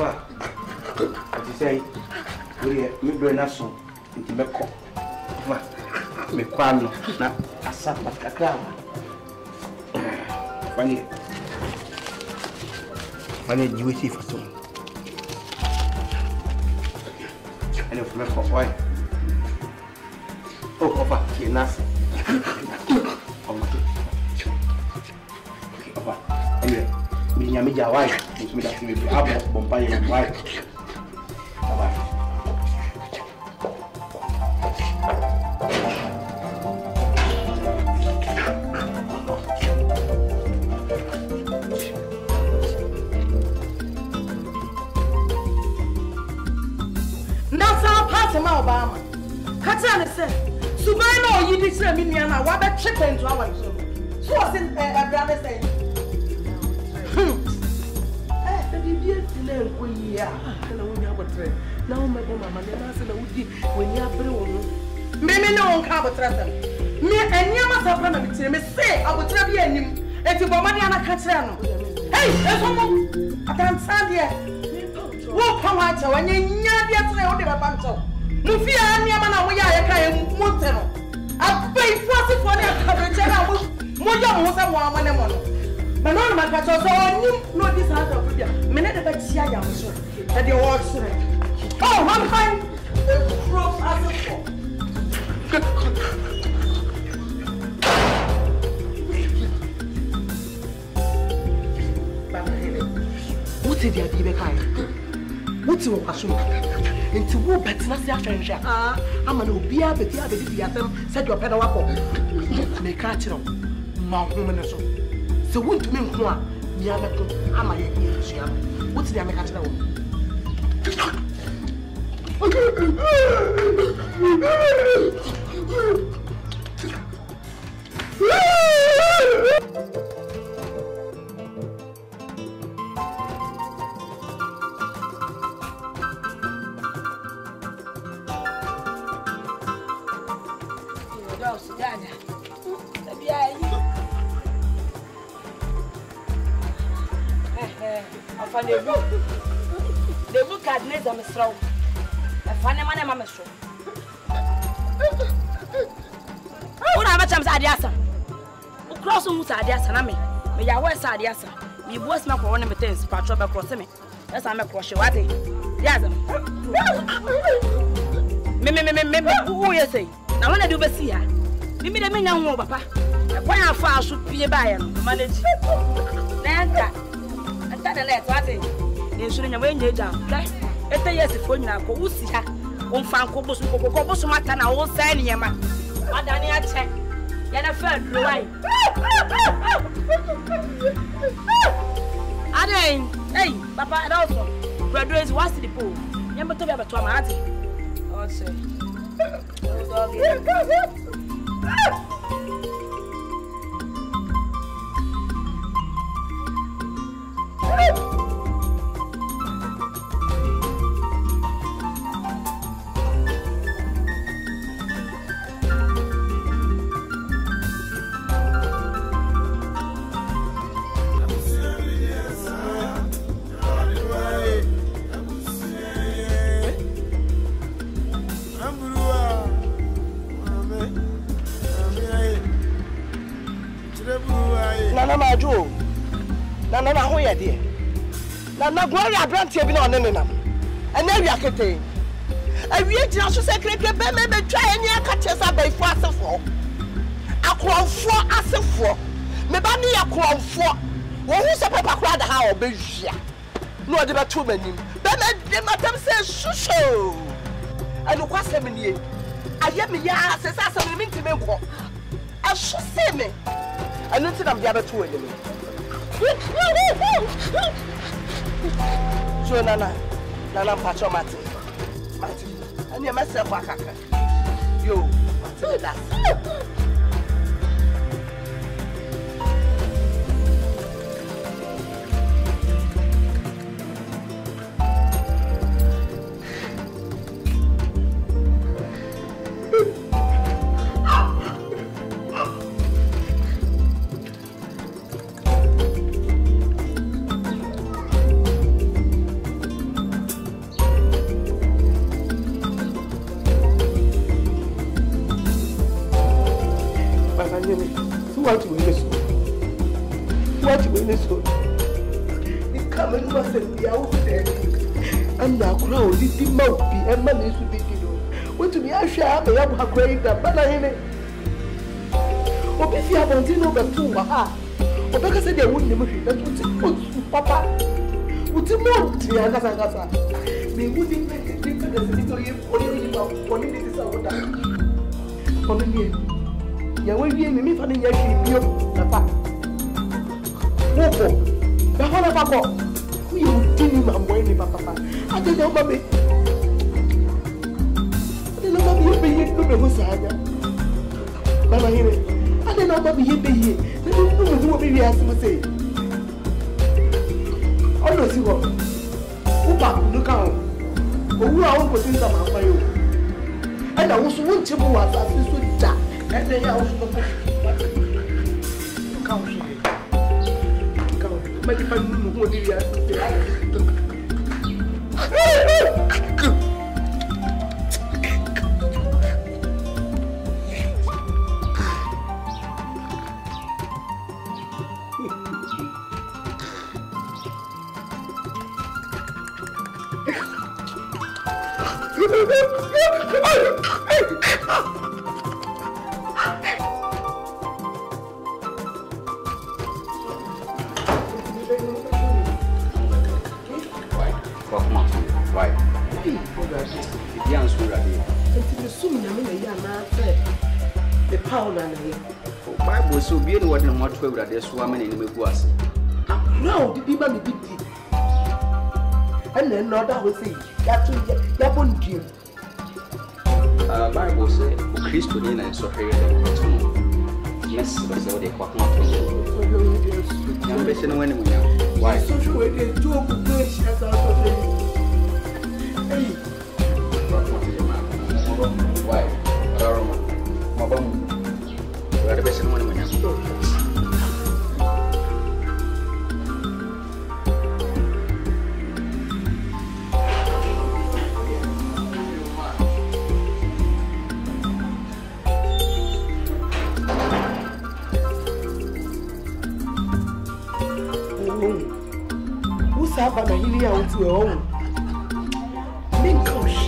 Papa, tu sais, me donner son, tu me crois. Me crois non, na asa pataka. Fani, fani diwiti façon. Allez, on me croit. Oh papa, tu es naze. Papa, allez, minyami jawai, tu me laisses me plaire, bon pas y aller. I bet chicken to our show. So was in a brother saying, now, my mamma, when you are blue. Mammy, no, I would trust them. Me and you must have run a bit. Say, I would trap you and him. And you were money on a catcher. Hey, there's one. I can't stand here. Walk from my toe and you're yesterday on the banter. Mufia and Yamana, we are a kind of I pay for the cabbage. Moya was a woman among. But none of my catchers are not this out of India. Minute of a chia, I'm sure. That you all surrender. Oh, one time the crops are the four. What did you be behind? What do you assume? Into who bets not their friendship? Ah, I'm an obia, but the other is set your pedal up. Make catch them, Mount Womaness. So, what do you mean? Am I here? What's the American? The book had made them strong. A funny man, I'm a show. What are my chums, Adiasa? Cross who's Adiasa, I mean, but your words are Adiasa. You was not one of the things, patrol by crossing me. That's I'm a crochet. What is Yasm? Maybe who you say? I want to do the sea. Give me the men now, Papa. Why how far should be a buyer? Manage. Insurance away down. It's a yes, if we now go see her. On Fancobus, Cobos, Matana, all signing a man. Madania check. Then a third, right? I hey, Papa, and also, graduates was the pool. Never to have a tomato. Oh, sir. And then we are getting a regional secretary, but maybe try any catches up by 4 or 4. I call 4 as 4. Maybe I call 4. What was a papa crowd? How be here? No, there were too many. But the madam says, Susho. And what's the meaning? I hear me, yes, as I mean to me. I should say me. I don't think I'm the other two anymore. So, Nana, Pacho Mati, and you must have Wakaka. You, that's What you in this school? It come and must be out there. And now crowd is the mouth and money should be done. What to be I shall be able to create that, but I mean, obviously I want to know the two. Obeka said they wouldn't be that would papa. Would you know Trianasa? They wouldn't make a drink to the story of politics out there. For me. Ya wewe ni mimi fanya yashiribio napa mopo bahona papo huyo mtini mamweni papa aje leo babe aje leo babe yeye yetu ndio saja mama hivi aje leo babe yeye ndio ndio bibi asimse ono sigo upa ndukao owu awu ko tinza mama yo aje usu wonche bo asasi so da. And they are also going to come to me. Come, but if I move on, they are going to come. So be what and what will that there's woman in the was. Now, the people be big. And then another will say, that's what won't give. Bible says, Christian and so here, yes, but so they quack not for you. Why, so sure it is 2 days as out of the why? Madame. Where the best one when who's up on the hill out to your own?